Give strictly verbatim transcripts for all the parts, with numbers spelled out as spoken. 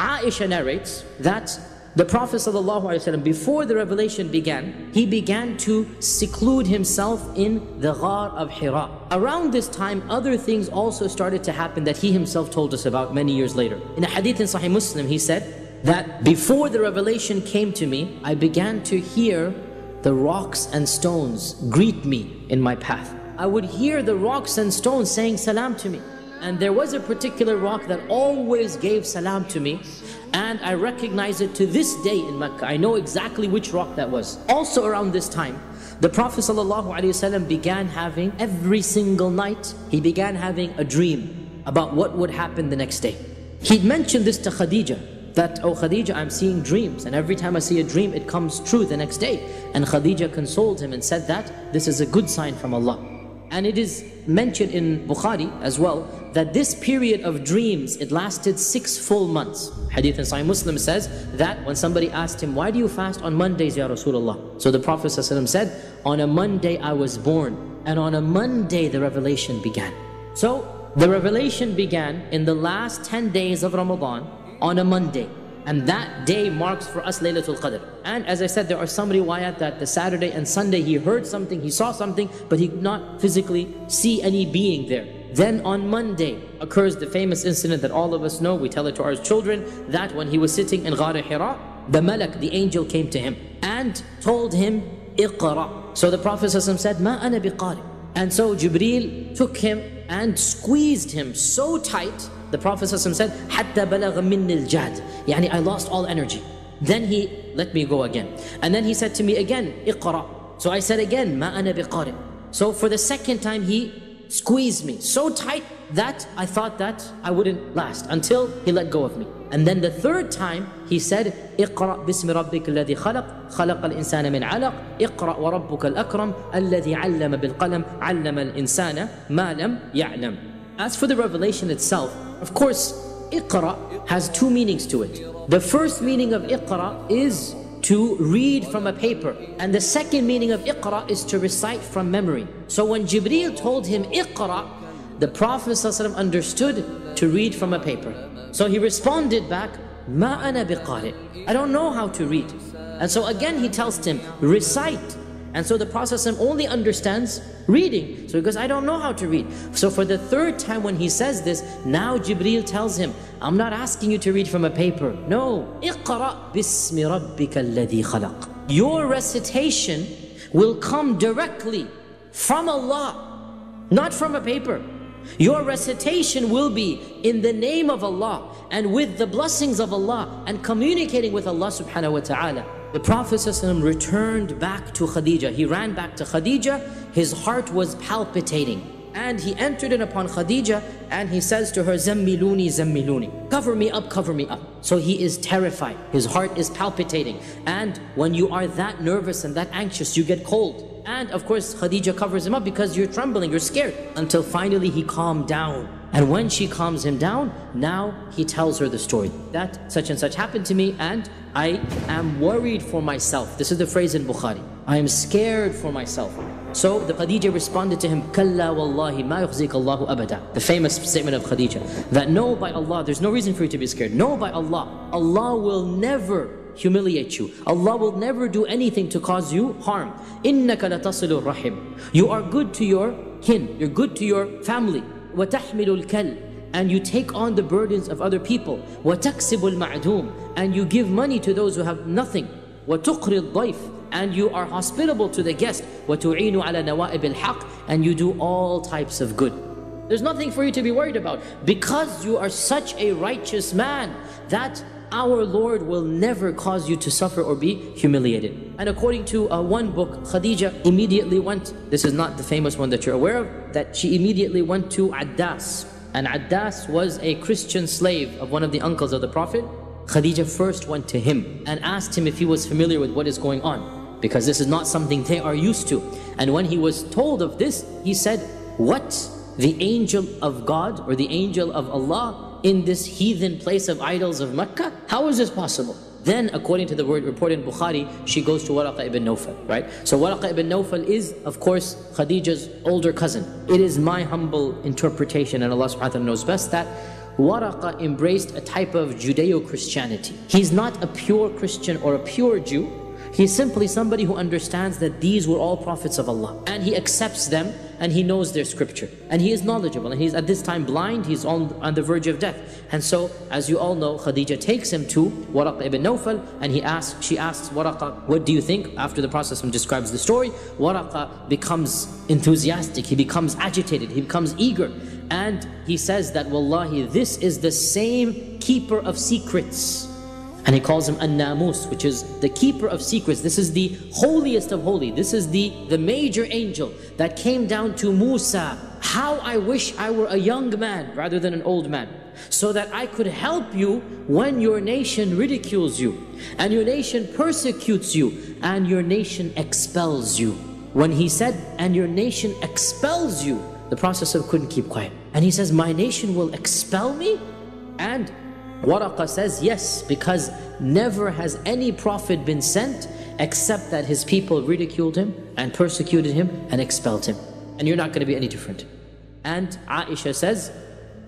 Aisha narrates that the Prophet ﷺ, before the revelation began, he began to seclude himself in the Ghar of Hira. Around this time, other things also started to happen that he himself told us about many years later. In a hadith in Sahih Muslim, he said that before the revelation came to me, I began to hear the rocks and stones greet me in my path. I would hear the rocks and stones saying salam to me. And there was a particular rock that always gave salam to me, and I recognize it to this day in Mecca. I know exactly which rock that was. Also around this time, the Prophet ﷺ began having, every single night, he began having a dream about what would happen the next day. He'd mentioned this to Khadija, that, oh Khadija, I'm seeing dreams, and every time I see a dream, it comes true the next day. And Khadija consoled him and said that this is a good sign from Allah. And it is mentioned in Bukhari as well that this period of dreams, it lasted six full months. Hadith in Sahih Muslim says that when somebody asked him, why do you fast on Mondays, Ya Rasulullah? So the Prophet ﷺ said, on a Monday I was born, and on a Monday the revelation began. So the revelation began in the last ten days of Ramadan on a Monday. And that day marks for us Laylatul Qadr. And as I said, there are some riwayat that the Saturday and Sunday he heard something, he saw something, but he could not physically see any being there. Then on Monday occurs the famous incident that all of us know, we tell it to our children, that when he was sitting in Ghar Hira, the Malak, the angel, came to him and told him, Iqra. So the Prophet said, Ma ana biqari. And so Jibreel took him and squeezed him so tight. The Prophet said, Hatta balagh minnil jadd. Yani, I lost all energy. Then he let me go again. And then he said to me again, Iqra. So I said again, Ma ana biqari. So for the second time, he squeezed me so tight that I thought that I wouldn't last until he let go of me. And then the third time, he said, Iqra bismi rabbika alladhi khalaq, khalaq al-insana min alaq, Iqra wa rabbuka al-akram, alladhi allama bil-qalam, allama al-insana ma lam ya'lam. As for the revelation itself, of course, Iqra has two meanings to it. The first meaning of Iqra is to read from a paper. And the second meaning of Iqra is to recite from memory. So when Jibreel told him Iqra, the Prophet ﷺ understood to read from a paper. So he responded back, Ma ana biqari. I don't know how to read. And so again he tells him, recite. And so the Prophet ﷺ only understands reading. So he goes, I don't know how to read. So for the third time when he says this, now Jibreel tells him, I'm not asking you to read from a paper. No. Iqra bismi rabbika alladhi khalaq. Your recitation will come directly from Allah, not from a paper. Your recitation will be in the name of Allah and with the blessings of Allah and communicating with Allah subhanahu wa ta'ala. The Prophet ﷺ returned back to Khadija. He ran back to Khadija. His heart was palpitating. And he entered in upon Khadija and he says to her, Zammiluni, Zammiluni. Cover me up, cover me up. So he is terrified. His heart is palpitating. And when you are that nervous and that anxious, you get cold. And of course, Khadija covers him up because you're trembling, you're scared. Until finally he calmed down. And when she calms him down, now he tells her the story. That such and such happened to me and I am worried for myself. This is the phrase in Bukhari. I am scared for myself. So the Khadija responded to him, Kalla wallahi ma yukhzikallahu abada. The famous statement of Khadija. That no, by Allah, there's no reason for you to be scared. No, by Allah. Allah will never humiliate you. Allah will never do anything to cause you harm. Innaka lataslur rahim. You are good to your kin. You're good to your family. وَتَحْمِلُ الْكَلْ and you take on the burdens of other people. وَتَكْسِبُ الْمَعْدُومِ and you give money to those who have nothing. وَتُقْرِ الضَّيْفِ and you are hospitable to the guest. وَتُعِينُ عَلَى نَوَائِبِ الْحَقِّ and you do all types of good. There's nothing for you to be worried about because you are such a righteous man that our Lord will never cause you to suffer or be humiliated. And according to uh, one book, Khadija immediately went, this is not the famous one that you're aware of, that she immediately went to Addas. And Addas was a Christian slave of one of the uncles of the Prophet. Khadija first went to him and asked him if he was familiar with what is going on, because this is not something they are used to. And when he was told of this, he said, what? The angel of God or the angel of Allah in this heathen place of idols of Mecca? How is this possible? Then, according to the word reported in Bukhari, she goes to Waraqa ibn Nawfal, right? So Waraqa ibn Nawfal is, of course, Khadija's older cousin. It is my humble interpretation, and Allah subhanahu wa ta'ala knows best, that Waraqa embraced a type of Judeo-Christianity. He's not a pure Christian or a pure Jew. He's simply somebody who understands that these were all prophets of Allah, and he accepts them, and he knows their scripture, and he is knowledgeable, and he's at this time blind, he's on, on the verge of death. And so, as you all know, Khadija takes him to Waraqa ibn Nawfal, and he asks, she asks Waraqa, what do you think? After the Prophet describes the story, Waraqa becomes enthusiastic, he becomes agitated, he becomes eager, and he says that, wallahi, this is the same keeper of secrets. And he calls him An Namus, which is the keeper of secrets. This is the holiest of holy. This is the, the major angel that came down to Musa. How I wish I were a young man rather than an old man, so that I could help you when your nation ridicules you, and your nation persecutes you, and your nation expels you. When he said, and your nation expels you, the Prophet couldn't keep quiet. And he says, my nation will expel me? And Waraqa says, yes, because never has any prophet been sent except that his people ridiculed him and persecuted him and expelled him. And you're not going to be any different. And Aisha says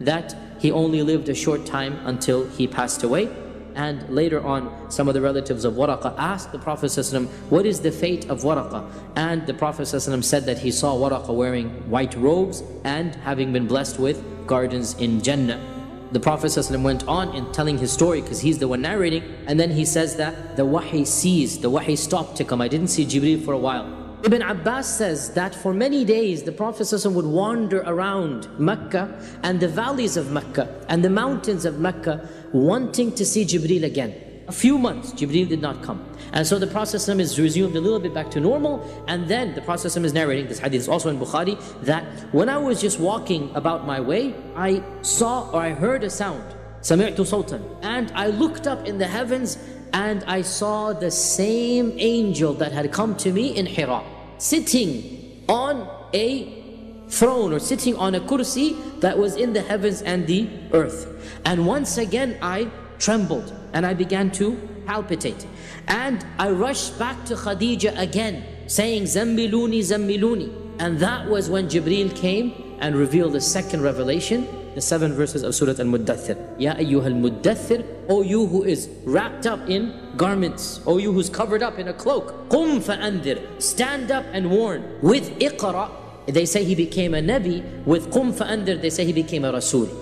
that he only lived a short time until he passed away. And later on, some of the relatives of Waraqa asked the Prophet ﷺ, what is the fate of Waraqa? And the Prophet ﷺ said that he saw Waraqa wearing white robes and having been blessed with gardens in Jannah. The Prophet ﷺ went on in telling his story, because he's the one narrating, and then he says that the wahi ceased, the wahi stopped to come. I didn't see Jibreel for a while. Ibn Abbas says that for many days the Prophet ﷺ would wander around Mecca and the valleys of Mecca and the mountains of Mecca, wanting to see Jibreel again. A few months, Jibreel did not come. And so the Prophet ﷺ is resumed a little bit back to normal, and then the Prophet ﷺ is narrating, this hadith is also in Bukhari, that when I was just walking about my way, I saw or I heard a sound, Sami'tu Sawtan, and I looked up in the heavens and I saw the same angel that had come to me in Hira, sitting on a throne or sitting on a kursi that was in the heavens and the earth. And once again I trembled and I began to palpitate, and I rushed back to Khadija again saying, Zammiluni, Zammiluni. And that was when Jibreel came and revealed the second revelation, the seven verses of Surah Al-Muddathir. Ya ayyuhal muddathir, O you who is wrapped up in garments, O you who's covered up in a cloak, Qum fa'anthir, stand up and warn. With Iqra, they say he became a nabi. With Qum fa'anthir, they say he became a Rasul.